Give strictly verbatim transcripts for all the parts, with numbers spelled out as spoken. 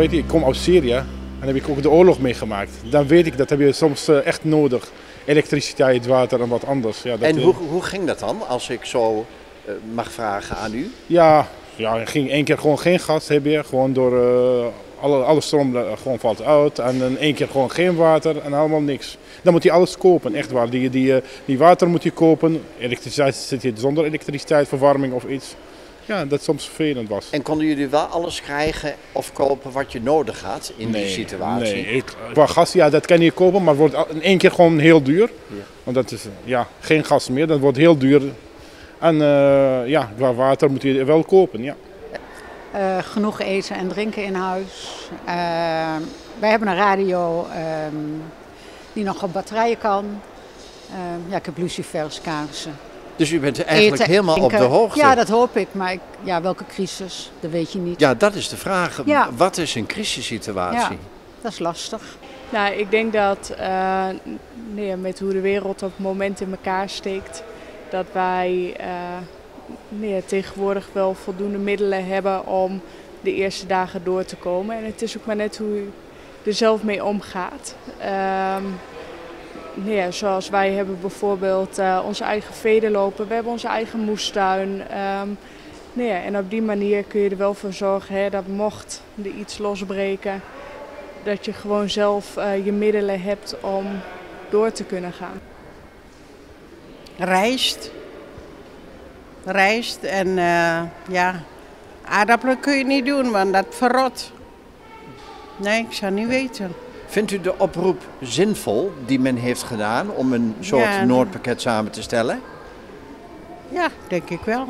Weet je, ik kom uit Syrië en heb ik ook de oorlog meegemaakt. Dan weet ik, dat heb je soms echt nodig. Elektriciteit, water en wat anders. Ja, dat en hoe, hoe ging dat dan, als ik zo uh, mag vragen aan u? Ja, ja, er ging één keer gewoon geen gas hebben, gewoon door uh, alle, alle stroom uh, gewoon valt uit. En dan één keer gewoon geen water en allemaal niks. Dan moet je alles kopen, echt waar. Die, die, uh, die water moet je kopen, elektriciteit zit je zonder elektriciteit, verwarming of iets. Ja, dat soms vervelend was. En konden jullie wel alles krijgen of kopen wat je nodig had in nee, die situatie? Nee, ik, qua gas, ja, dat kan je kopen, maar het wordt in één keer gewoon heel duur. Ja. Want dat is ja, geen gas meer, dat wordt heel duur. En uh, ja, qua water moet je wel kopen, ja. Uh, genoeg eten en drinken in huis. Uh, wij hebben een radio um, die nog op batterijen kan. Uh, ja, ik heb lucifers, kaarsen. Dus u bent eigenlijk Eten, helemaal op de hoogte? Ja, dat hoop ik. Maar ik, ja, welke crisis, dat weet je niet. Ja, dat is de vraag. Ja. Wat is een crisissituatie? Ja, dat is lastig. Nou, ik denk dat uh, nee, met hoe de wereld op het moment in elkaar steekt... dat wij uh, nee, tegenwoordig wel voldoende middelen hebben om de eerste dagen door te komen. En het is ook maar net hoe u er zelf mee omgaat. Um, Ja, zoals wij hebben bijvoorbeeld uh, onze eigen veden lopen, we hebben onze eigen moestuin. Um, nou ja, en op die manier kun je er wel voor zorgen hè, dat mocht er iets losbreken, dat je gewoon zelf uh, je middelen hebt om door te kunnen gaan. Rijst. Rijst en uh, ja, aardappelen kun je niet doen, want dat verrot. Nee, ik zou niet weten. Vindt u de oproep zinvol die men heeft gedaan om een soort ja, Noodpakket samen te stellen? Ja, denk ik wel.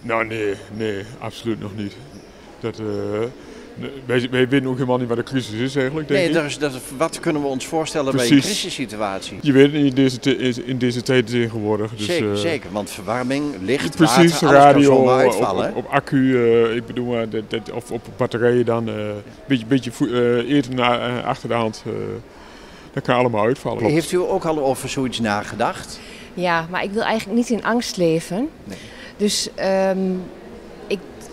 Nou nee, nee, absoluut nog niet. Dat, uh, wij, wij weten ook helemaal niet wat een crisis is eigenlijk, denk nee, ik. Nee, dat is, wat kunnen we ons voorstellen Precies. bij een crisissituatie? Je weet het niet in deze, in deze tijd tegenwoordig. Dus, zeker, uh, zeker, want verwarming, licht, precies, water, alles radio, kan zomaar uitvallen. Op, op, op accu, uh, ik bedoel, uh, dat, dat, of op batterijen dan, een uh, beetje, beetje uh, eten na, uh, achter de hand, uh, dat kan allemaal uitvallen. Klopt. Heeft u ook al over zoiets nagedacht? Ja, maar ik wil eigenlijk niet in angst leven, nee. dus... Um,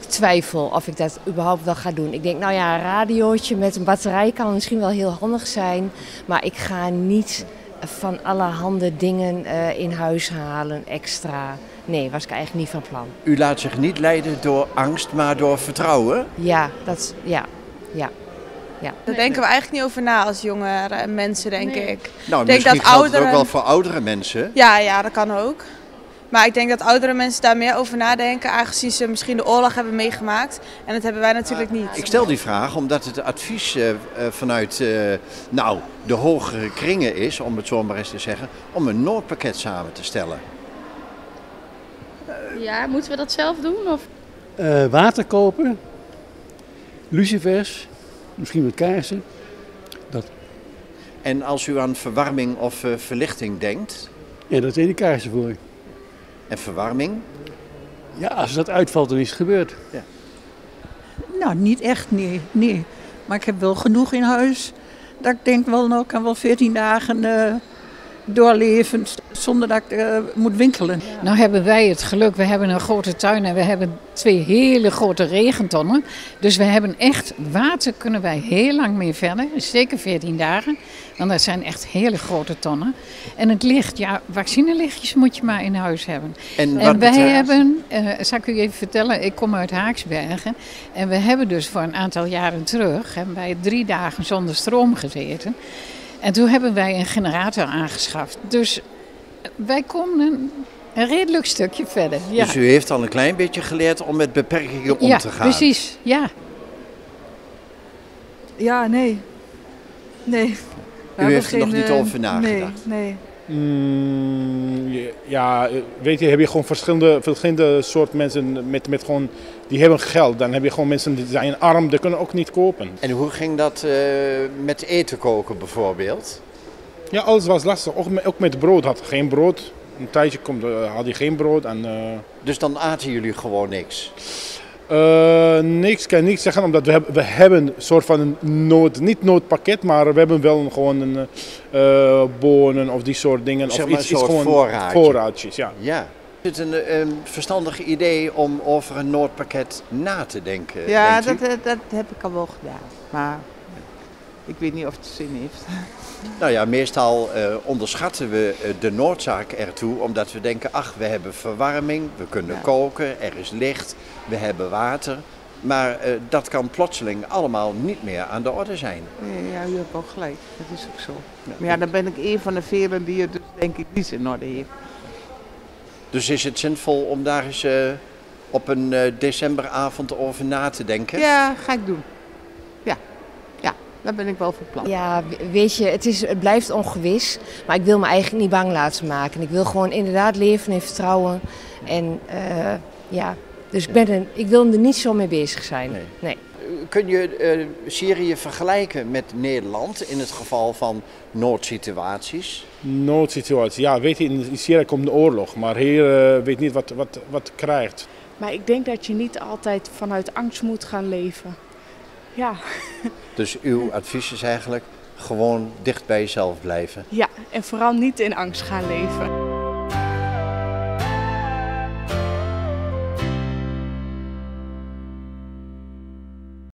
twijfel of ik dat überhaupt wel ga doen. Ik denk, nou ja, een radiootje met een batterij kan misschien wel heel handig zijn, maar ik ga niet van allerhande dingen uh, in huis halen extra. Nee, was ik eigenlijk niet van plan. U laat zich niet leiden door angst, maar door vertrouwen? Ja, dat, ja, ja. Ja. Daar denken we eigenlijk niet over na als jonge mensen, denk nee. ik. Nou, ik denk dat geldt ouderen... het ook wel voor oudere mensen. Ja, ja, dat kan ook. Maar ik denk dat oudere mensen daar meer over nadenken, aangezien ze misschien de oorlog hebben meegemaakt. En dat hebben wij natuurlijk niet. Ik stel die vraag omdat het advies uh, vanuit uh, nou, de hogere kringen is, om het zo maar eens te zeggen, om een Noodpakket samen te stellen. Ja, moeten we dat zelf doen? Of? Uh, water kopen, lucifers, misschien wat kaarsen. Dat. En als u aan verwarming of uh, verlichting denkt? Ja, dat zijn de kaarsen voor u. En verwarming? Ja, als dat uitvalt, dan is het gebeurd. Ja. Nou, niet echt, nee, nee. Maar ik heb wel genoeg in huis. Dat ik denk, wel, nou, ik kan wel veertien dagen uh, doorleven zonder dat ik uh, moet winkelen. Ja. Nou hebben wij het geluk, we hebben een grote tuin en we hebben twee hele grote regentonnen. Dus we hebben echt water, kunnen wij heel lang mee verder. Zeker veertien dagen, want dat zijn echt hele grote tonnen. En het licht, ja, vaccinelichtjes moet je maar in huis hebben. En, en wij hebben, uh, zal ik u even vertellen, ik kom uit Haaksbergen. En we hebben dus voor een aantal jaren terug, hebben wij drie dagen zonder stroom gezeten. En toen hebben wij een generator aangeschaft. Dus wij komen een redelijk stukje verder. Ja. Dus u heeft al een klein beetje geleerd om met beperkingen om ja, te gaan? Ja, precies. Ja, ja nee. nee. U heeft geen, er nog niet uh, over nagedacht? Nee, nee. Mm, ja, weet je, heb je gewoon verschillende, verschillende soort mensen met, met gewoon, die hebben geld. Dan heb je gewoon mensen die zijn arm, die kunnen ook niet kopen. En hoe ging dat uh, met eten koken bijvoorbeeld? Ja, alles was lastig. Ook met, ook met brood. Had geen brood. Een tijdje komt, had hij geen brood. En, uh... Dus dan aten jullie gewoon niks? Uh, niks, kan ik niks zeggen, omdat we hebben, we hebben een soort van een nood, niet noodpakket, maar we hebben wel gewoon een, uh, bonen of die soort dingen. Zeg maar of iets, een soort iets, gewoon voorraadje. voorraadjes. Ja. Ja. Is het een, een verstandig idee om over een Noodpakket na te denken? Ja, dat, dat, dat heb ik al wel gedaan, maar ik weet niet of het zin heeft. Nou ja, meestal uh, onderschatten we de noodzaak ertoe, omdat we denken, ach, we hebben verwarming, we kunnen ja. koken, er is licht, we hebben water. Maar uh, dat kan plotseling allemaal niet meer aan de orde zijn. Ja, u hebt ook gelijk, dat is ook zo. Ja. Maar ja, dan ben ik een van de velen die het dus denk ik niet in orde heeft. Dus is het zinvol om daar eens uh, op een uh, decemberavond over na te denken? Ja, ga ik doen. Ja, ja, daar ben ik wel voor plan. Ja, weet je, het, is, het blijft ongewis, maar ik wil me eigenlijk niet bang laten maken. Ik wil gewoon inderdaad leven in vertrouwen en uh, ja... Dus ik, ben er, ik wil er niet zo mee bezig zijn. Nee. Nee. Kun je uh, Syrië vergelijken met Nederland in het geval van noodsituaties? Noodsituaties, ja. Weet je, in Syrië komt de oorlog, maar hier uh, weet niet wat, wat, wat krijgt. Maar ik denk dat je niet altijd vanuit angst moet gaan leven. Ja. Dus uw advies is eigenlijk gewoon dicht bij jezelf blijven? Ja, en vooral niet in angst gaan leven.